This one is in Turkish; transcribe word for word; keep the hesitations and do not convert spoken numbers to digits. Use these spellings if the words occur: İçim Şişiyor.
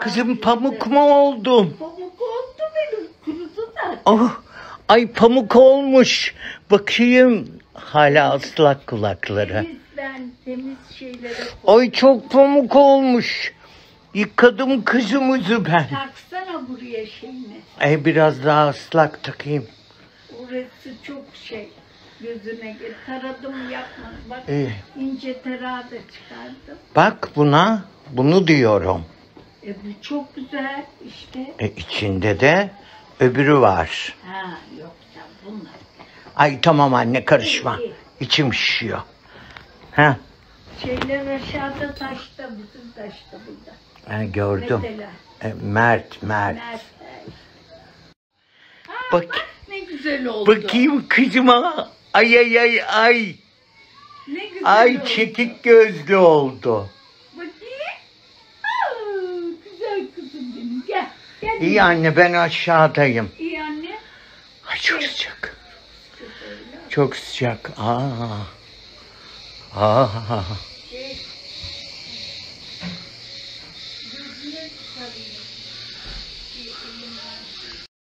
Kızım pamuk mu oldum? Pamuk oldu benim. Kurudu zaten. Oh, ay pamuk olmuş. Bakayım. Hala ıslak kulakları. Temiz ben, temiz şeylere koydum. Ay çok pamuk olmuş. Yıkadım kızımızı ben. Taksana buraya şeyini. Ay biraz daha ıslak takayım. Orası çok şey. Gözüne gir. Taradım yapmadım. Bak ee, ince terağı da çıkardım. Bak buna. Bunu diyorum. E bu çok güzel işte. E içinde de öbürü var. Ha yok ya bunlar. Ay tamam anne karışma. İyi, iyi. İçim şişiyor. Ha. Şeyler aşağıda taşta, bizim taşta burada. Ha gördüm. E, Mert, Mert. Mert. Ha, bak, bak ne güzel oldu. Bakayım kızıma. Ay ay ay ay. Ne güzel ay, oldu. Ay çekik gözlü oldu. İyi anne ben aşağıdayım. İyi anne. Ay çok evet. Sıcak. Çok sıcak. Aa. Aa.